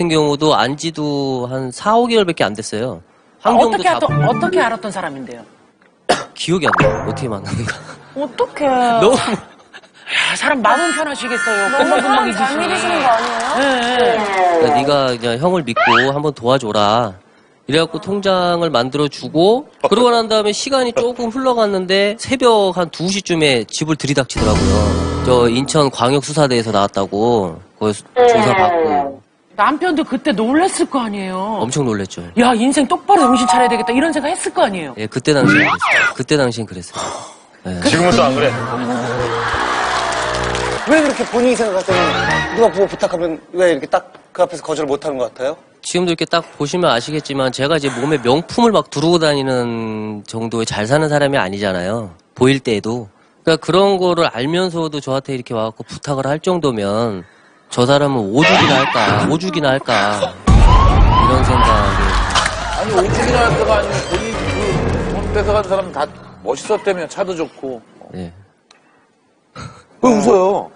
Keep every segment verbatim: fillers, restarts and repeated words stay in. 같은 경우도 안지도 한 사, 오 개월밖에 안 됐어요. 아, 어떻게 잡... 아, 어떻게 알았던 사람인데요? 기억이 안 나요. 어떻게 만났는가. 어떻게? 너무 야, 사람 마음 편하시겠어요. 너무 금방 잘 믿으시는 거 아니에요? 네. 네. 네. 네가 그냥 형을 믿고 한번 도와줘라. 이래갖고 통장을 만들어주고 그러고 난 다음에 시간이 조금 흘러갔는데 새벽 한 두 시쯤에 집을 들이닥치더라고요. 저 인천광역수사대에서 나왔다고 거기서 조사받고. 남편도 그때 놀랐을 거 아니에요? 엄청 놀랬죠. 야, 인생 똑바로 정신 차려야 되겠다 이런 생각 했을 거 아니에요? 예, 그때 당시엔 그랬어요. 그때 당시엔 그랬어요. 예. 지금은 또 안 그래. 왜 그렇게 본인이 생각할 때는 누가 보고 부탁하면 왜 이렇게 딱 그 앞에서 거절을 못하는 것 같아요? 지금도 이렇게 딱 보시면 아시겠지만 제가 이제 몸에 명품을 막 두르고 다니는 정도의 잘 사는 사람이 아니잖아요. 보일 때에도. 그러니까 그런 거를 알면서도 저한테 이렇게 와갖고 부탁을 할 정도면 저 사람은 오죽이나 할까, 오죽이나 할까 이런 생각이. 아니 오죽이나 할까가 아니고 본인 그 돈 뺏어간 사람은 다 멋있었다며. 차도 좋고. 네. 왜 웃어요?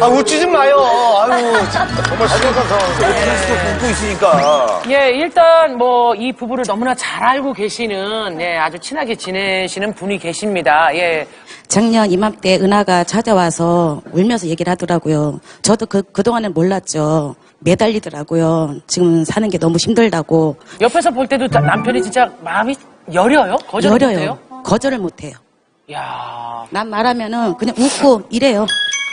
아, 웃지 좀 마요. 아유, 정말 심각한 상황에서 웃을 수도 웃고 있으니까. 예, 일단 뭐 이 부부를 너무나 잘 알고 계시는, 예, 아주 친하게 지내시는 분이 계십니다. 예. 작년 이맘때 은하가 찾아와서 울면서 얘기를 하더라고요. 저도 그, 그동안은 몰랐죠. 매달리더라고요. 지금 사는 게 너무 힘들다고. 옆에서 볼 때도 남편이 진짜 마음이 여려요? 거절을 여려요. 못해요? 거절을 못해요. 야, 난 말하면은 그냥 웃고 이래요.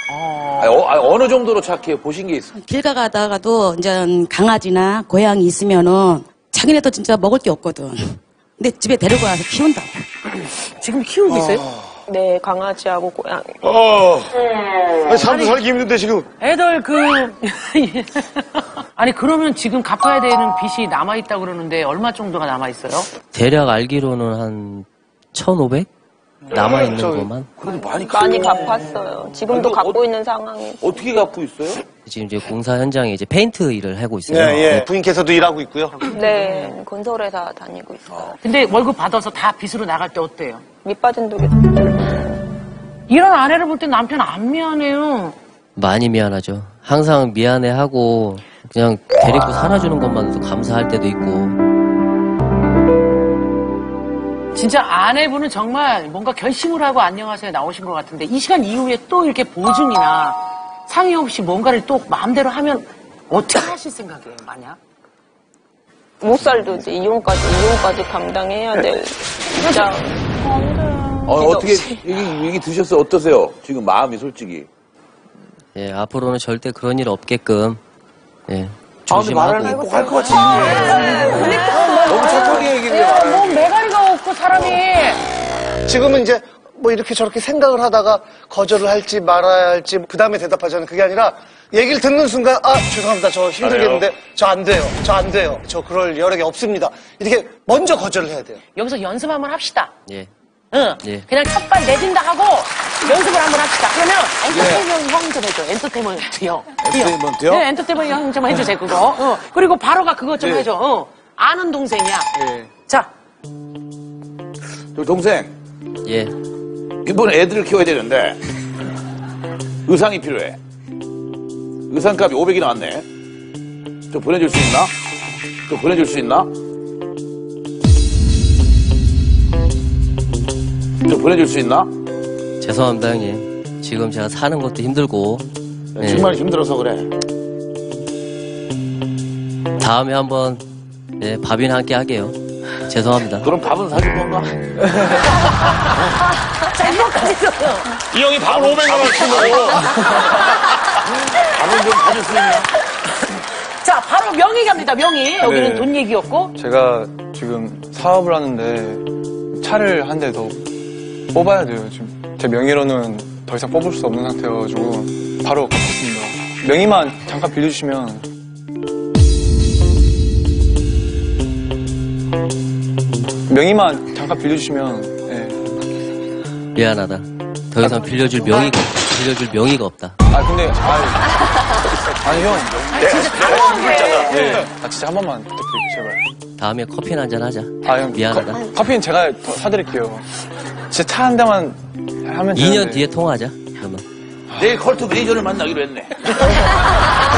어... 아니, 어, 아니, 어느 정도로 착해요? 보신 게 있어요? 길 가다가도 이제 강아지나 고양이 있으면은 자기네도 진짜 먹을 게 없거든. 근데 집에 데리고 와서 키운다고. 지금 키우고 어... 있어요? 네, 강아지하고 고양이. 어... 음... 아니, 사람도 살기 힘든데 지금. 애들 그... 아니, 그러면 지금 갚아야 되는 빚이 남아있다고 그러는데 얼마 정도가 남아있어요? 대략 알기로는 한 천오백? 남아있는 저, 것만? 그래도 많이, 많이 갚았어요. 지금도 아니, 갚고 어, 있는 상황이. 어떻게 갚고 있어요? 지금 이제 공사 현장에 이제 페인트 일을 하고 있어요. 네, 예. 네. 부인께서도 일하고 있고요. 네, 건설회사 다니고 있어요. 아. 근데 월급 받아서 다 빚으로 나갈 때 어때요? 밑빠진 독이. 이런 아내를 볼 때 남편 안 미안해요? 많이 미안하죠. 항상 미안해하고 그냥 데리고 살아주는 것만으로도 감사할 때도 있고. 진짜 아내분은 정말 뭔가 결심을 하고 안녕하세요 나오신 것 같은데 이 시간 이후에 또 이렇게 보증이나 상의 없이 뭔가를 또 마음대로 하면 어떻게 하실 생각이에요, 만약? 못 살도 이제 이혼까지, 이혼까지 감당해야 될 진짜. 어, 어떻게 얘기, 얘기 드셨어요? 어떠세요? 지금 마음이 솔직히. 예, 앞으로는 절대 그런 일 없게끔. 예. 조심하고. 아, 근데 말하는 꼭 할 것 같지. 너무 착하게 얘기를 해요. 너무 매가리가 그 사람이. 지금은 이제 뭐 이렇게 저렇게 생각을 하다가 거절을 할지 말아야 할지 그 다음에 대답하자는 그게 아니라 얘기를 듣는 순간 아 죄송합니다 저 힘들겠는데 저 안 돼요 저 안 돼요 저 그럴 여력이 없습니다 이렇게 먼저 거절을 해야 돼요. 여기서 연습 한번 합시다. 예. 응. 예. 그냥 첫발 내진다 하고 연습을 한번 합시다. 그러면 엔터테인먼트 형 좀 해줘. 엔터테인먼트요. 엔터테인먼트요? 네, 엔터테인먼트 형 좀 해줘. 제 그거. 어. 그리고 바로가 그것 좀 예. 해줘. 어. 아는 동생이야. 예. 자. 동생. 예. 이번 애들을 키워야 되는데 의상이 필요해. 의상값이 오백이 나왔네. 저 보내줄 수 있나? 저 보내줄 수 있나? 저 보내줄 수 있나? 죄송합니다 형님. 지금 제가 사는 것도 힘들고 네, 정말 예. 힘들어서 그래. 다음에 한번 예, 밥이나 함께 하게요. 죄송합니다. 그럼 밥은 사줄 건가? 잘못까지 써요. 이 형이 밥을 오백만 원 준 거고. 밥은 좀 사줄 수 있나? 자, 바로 명의 갑니다, 명의. 여기는 네. 돈 얘기였고. 제가 지금 사업을 하는데 차를 한 대 더 뽑아야 돼요, 지금. 제 명의로는 더 이상 뽑을 수 없는 상태여가지고 바로 갚겠습니다. 명의만 잠깐 빌려주시면. 명의만 잠깐 빌려주시면 예. 미안하다. 더 이상 빌려줄 명의가 빌려줄 명의가 없다. 아 근데 아 아니 형 아니, 진짜 당황한 게. 예. 아 진짜 한 번만 부탁드릴게요 제발. 다음에 커피나 한잔 하자. 아 형 미안하다. 커, 커피는 제가 더 사드릴게요. 진짜 차 한 대만 하면. 이 년 되는데. 뒤에 통화하자. 그러면. 내일 컬투 매니저를 만나기로 했네.